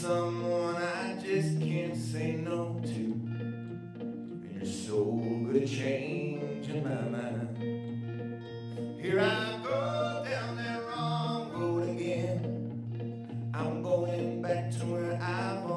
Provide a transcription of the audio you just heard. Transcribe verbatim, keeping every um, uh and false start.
someone I just can't say no to. And you're so good at changing my mind. Here I go down that wrong road again. I'm going back to where I belong.